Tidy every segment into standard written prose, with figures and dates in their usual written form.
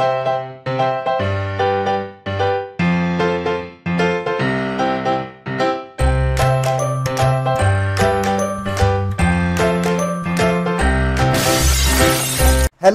Hello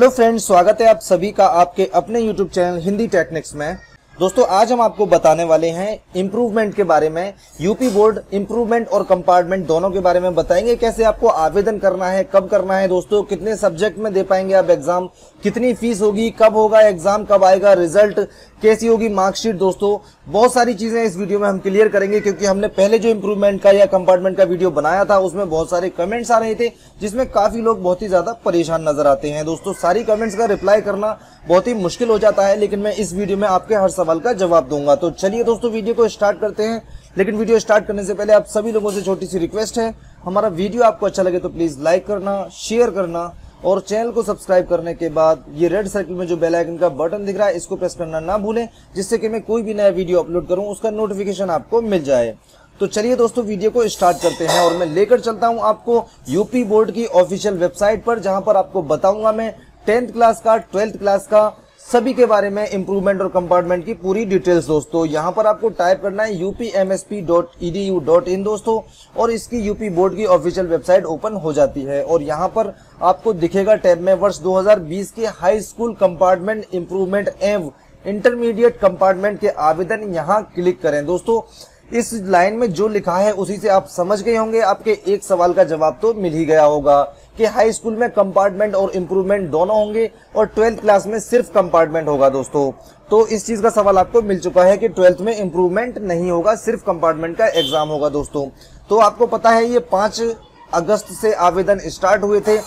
friends, स्वागत है आप सभी का आपके अपने यूट्यूब चैनल हिंदी टेक्निक्स में। दोस्तों, आज हम आपको बताने वाले हैं इम्प्रूवमेंट के बारे में। यूपी बोर्ड इम्प्रूवमेंट और कंपार्टमेंट दोनों के बारे में बताएंगे, कैसे आपको आवेदन करना है, कब करना है दोस्तों, कितने सब्जेक्ट में दे पाएंगे आप एग्जाम, कितनी फीस होगी, कब होगा एग्जाम, कब आएगा रिजल्ट, कैसी होगी मार्कशीट। दोस्तों, बहुत सारी चीजें इस वीडियो में हम क्लियर करेंगे, क्योंकि हमने पहले जो इम्प्रूवमेंट का या कंपार्टमेंट का वीडियो बनाया था उसमें बहुत सारे कमेंट्स आ रहे थे, जिसमें काफी लोग बहुत ही ज्यादा परेशान नजर आते हैं। दोस्तों, सारी कमेंट्स का रिप्लाई करना बहुत ही मुश्किल हो जाता है, लेकिन मैं इस वीडियो में आपके हर सवाल का जवाब दूंगा। तो चलिए दोस्तों, वीडियो को स्टार्ट करते हैं। लेकिन वीडियो स्टार्ट करने से पहले आप सभी लोगों से छोटी सी रिक्वेस्ट है, हमारा वीडियो आपको अच्छा लगे तो प्लीज लाइक करना, शेयर करना और चैनल को सब्सक्राइब करने के बाद ये रेड सर्कल में जो बेल आइकन का बटन दिख रहा है इसको प्रेस करना ना भूलें, जिससे कि मैं कोई भी नया वीडियो अपलोड करूं उसका नोटिफिकेशन आपको मिल जाए। तो चलिए दोस्तों, वीडियो को स्टार्ट करते हैं और मैं लेकर चलता हूं आपको यूपी बोर्ड की ऑफिशियल वेबसाइट पर, जहां पर आपको बताऊंगा मैं 10th क्लास का, 12th क्लास का सभी के बारे में इम्प्रूवमेंट और कंपार्टमेंट की पूरी डिटेल्स। दोस्तों, यहाँ पर आपको टाइप करना है upmsp.edu.in दोस्तों, और इसकी यूपी बोर्ड की ऑफिशियल वेबसाइट ओपन हो जाती है। और यहाँ पर आपको दिखेगा टैब में वर्ष 2020 के हाई स्कूल कंपार्टमेंट इम्प्रूवमेंट एवं इंटरमीडिएट कंपार्टमेंट के आवेदन, यहाँ क्लिक करें। दोस्तों, इस लाइन में जो लिखा है उसी से आप समझ गए होंगे, आपके एक सवाल का जवाब तो मिल ही गया होगा कि हाई स्कूल में कंपार्टमेंट और इम्प्रूवमेंट दोनों होंगे और 12th क्लास में सिर्फ कंपार्टमेंट होगा। दोस्तों, तो इस चीज का सवाल आपको मिल चुका है कि 12th में इम्प्रूवमेंट नहीं होगा, सिर्फ कंपार्टमेंट का एग्जाम होगा। दोस्तों, तो आपको पता है ये 5 अगस्त से आवेदन स्टार्ट हुए थे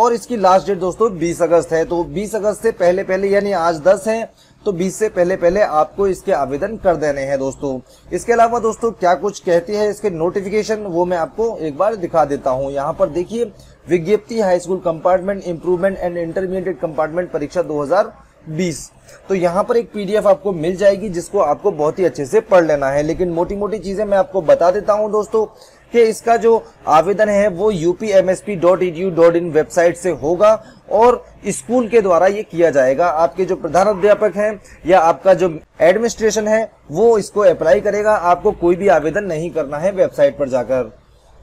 और इसकी लास्ट डेट दोस्तों 20 अगस्त है। तो 20 अगस्त से पहले पहले, यानी आज 10 है तो 20 से पहले पहले आपको इसके आवेदन कर देने हैं। दोस्तों, इसके अलावा दोस्तों क्या कुछ कहती है इसके नोटिफिकेशन, वो मैं आपको एक बार दिखा देता हूं। यहाँ पर देखिए, विज्ञप्ति high school compartment improvement and intermediate compartment परीक्षा 2020। तो यहाँ पर एक PDF आपको मिल जाएगी, जिसको आपको बहुत ही अच्छे से पढ़ लेना है। लेकिन मोटी मोटी चीजें मैं आपको बता देता हूँ दोस्तों कि इसका जो आवेदन है वो upmsp.edu.in वेबसाइट से होगा और स्कूल के द्वारा ये किया जाएगा। आपके जो प्रधानाध्यापक हैं या आपका जो एडमिनिस्ट्रेशन है वो इसको अप्लाई करेगा, आपको कोई भी आवेदन नहीं करना है वेबसाइट पर जाकर।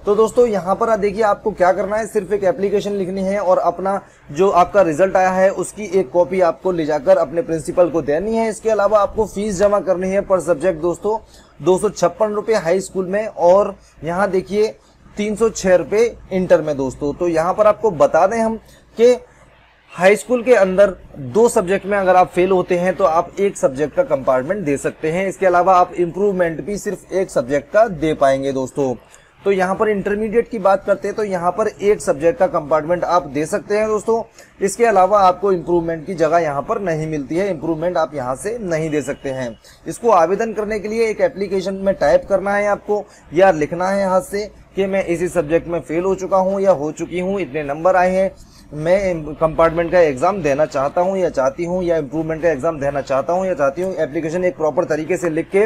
तो दोस्तों, यहाँ पर देखिए आपको क्या करना है, सिर्फ एक एप्लीकेशन लिखनी है और अपना जो आपका रिजल्ट आया है उसकी एक कॉपी आपको ले जाकर अपने प्रिंसिपल को देनी है। इसके अलावा आपको फीस जमा करनी है पर सब्जेक्ट दोस्तों 256 रुपये हाई स्कूल में और यहाँ देखिए 306 रुपये इंटर में। दोस्तों, तो यहाँ पर आपको बता दें हम कि हाई स्कूल के अंदर 2 सब्जेक्ट में अगर आप फेल होते हैं तो आप 1 सब्जेक्ट का कंपार्टमेंट दे सकते हैं। इसके अलावा आप इम्प्रूवमेंट भी सिर्फ 1 सब्जेक्ट का दे पाएंगे। दोस्तों, तो यहाँ पर इंटरमीडिएट की बात करते हैं तो यहाँ पर 1 सब्जेक्ट का कंपार्टमेंट आप दे सकते हैं। दोस्तों, इसके अलावा आपको इम्प्रूवमेंट की जगह यहाँ पर नहीं मिलती है, इम्प्रूवमेंट आप यहाँ से नहीं दे सकते हैं। इसको आवेदन करने के लिए एक एप्लीकेशन में टाइप करना है आपको, या लिखना है हाथ से कि मैं इसी सब्जेक्ट में फेल हो चुका हूँ या हो चुकी हूँ, इतने नंबर आए हैं, मैं कंपार्टमेंट का एग्जाम देना चाहता हूं या चाहती हूं, या इम्प्रूवमेंट का एग्जाम देना चाहता हूं या चाहती हूं। एप्लीकेशन एक प्रॉपर तरीके से लिख के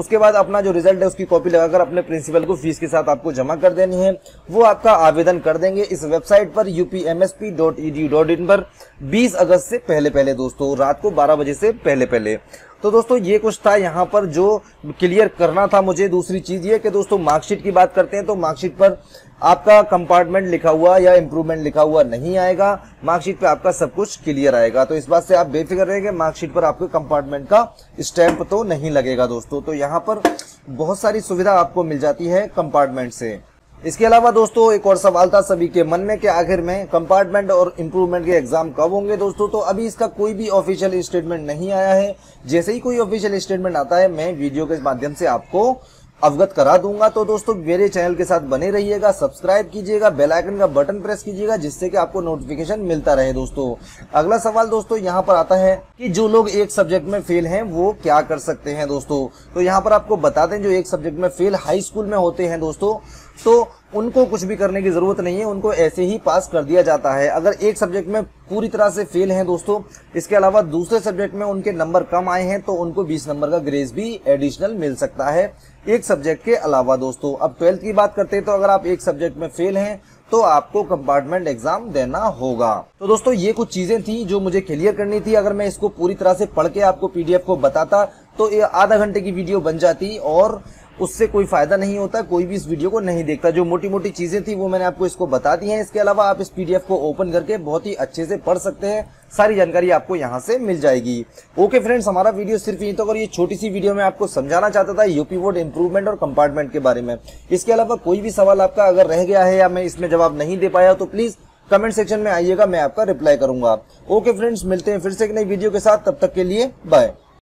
उसके बाद अपना जो रिजल्ट है उसकी कॉपी लगाकर अपने प्रिंसिपल को फीस के साथ आपको जमा कर देनी है, वो आपका आवेदन कर देंगे इस वेबसाइट पर upmsp.edu.in पर 20 अगस्त से पहले पहले। दोस्तों, रात को 12 बजे से पहले पहले। तो दोस्तों, ये कुछ था यहाँ पर जो क्लियर करना था मुझे। दूसरी चीज़ ये कि दोस्तों मार्कशीट की बात करते हैं तो मार्कशीट पर आपका कंपार्टमेंट लिखा हुआ या इम्प्रूवमेंट लिखा हुआ नहीं आएगा, मार्कशीट पे आपका सब कुछ क्लियर आएगा। तो इस बात से आप बेफिक्र रहेंगे, मार्कशीट पर आपके कंपार्टमेंट का स्टैंप तो नहीं लगेगा। दोस्तों, तो यहाँ पर बहुत सारी सुविधा आपको मिल जाती है कंपार्टमेंट से। इसके अलावा दोस्तों एक और सवाल था सभी के मन में कि आखिर में कंपार्टमेंट और इम्प्रूवमेंट के एग्जाम कब होंगे। दोस्तों, तो अभी इसका कोई भी ऑफिशियल स्टेटमेंट नहीं आया है, जैसे ही कोई ऑफिशियल स्टेटमेंट आता है मैं वीडियो के माध्यम से आपको अवगत करा दूंगा। तो दोस्तों, मेरे चैनल के साथ बने रहिएगा, सब्सक्राइब कीजिएगा, बेल आइकन का बटन प्रेस कीजिएगा, जिससे कि आपको नोटिफिकेशन मिलता रहे। दोस्तों, अगला सवाल दोस्तों यहाँ पर आता है कि जो लोग 1 सब्जेक्ट में फेल हैं वो क्या कर सकते हैं। दोस्तों, तो यहाँ पर आपको बता दें जो 1 सब्जेक्ट में फेल हाई स्कूल में होते हैं दोस्तों, तो उनको कुछ भी करने की ज़रूरत नहीं है, उनको ऐसे ही पास कर दिया जाता है। अगर एक सब्जेक्ट में पूरी तरह से फेल हैं दोस्तों, इसके अलावा दूसरे सब्जेक्ट में उनके नंबर कम आए हैं तो उनको 20 नंबर का ग्रेस भी एडिशनल मिल सकता है एक सब्जेक्ट के अलावा दोस्तों। अब ट्वेल्थ की बात करते हैं तो अगर आप एक सब्जेक्ट में फेल हैं तो आपको कंपार्टमेंट एग्जाम देना होगा। तो दोस्तों ये कुछ चीज़ें थी जो मुझे क्लियर करनी थी। अगर मैं इसको पूरी तरह से पढ़ के आपको PDF को बताता तो ये आधा घंटे की वीडियो बन जाती और उससे कोई फ़ायदा नहीं होता, कोई भी इस वीडियो को नहीं देखता। जो मोटी मोटी चीज़ें थी वो मैंने आपको इसको बता दी हैं। इसके अलावा आप इस PDF को ओपन करके बहुत ही अच्छे से पढ़ सकते हैं, सारी जानकारी आपको यहाँ से मिल जाएगी। ओके फ्रेंड्स, हमारा वीडियो सिर्फ यहीं तक। और ये छोटी सी वीडियो में आपको समझाना चाहता था यूपी बोर्ड इंप्रूवमेंट और कंपार्टमेंट के बारे में। इसके अलावा कोई भी सवाल आपका अगर रह गया है या मैं इसमें जवाब नहीं दे पाया तो प्लीज़ कमेंट सेक्शन में आइएगा, मैं आपका रिप्लाई करूँगा। ओके फ्रेंड्स, मिलते हैं फिर से एक नई वीडियो के साथ, तब तक के लिए बाय।